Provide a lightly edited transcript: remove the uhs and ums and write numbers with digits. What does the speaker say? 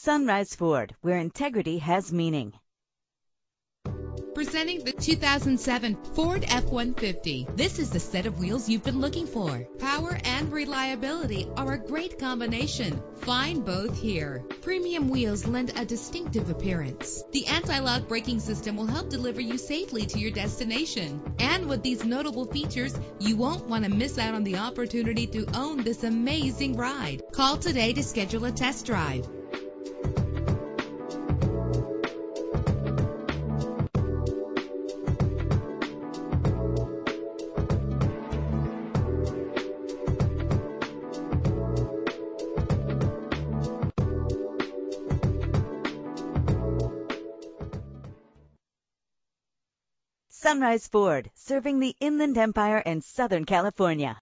Sunrise Ford, where integrity has meaning. Presenting the 2007 Ford F-150. This is the set of wheels you've been looking for. Power and reliability are a great combination. Find both here. Premium wheels lend a distinctive appearance. The anti-lock braking system will help deliver you safely to your destination. And with these notable features, you won't want to miss out on the opportunity to own this amazing ride. Call today to schedule a test drive. Sunrise Ford, serving the Inland Empire and Southern California.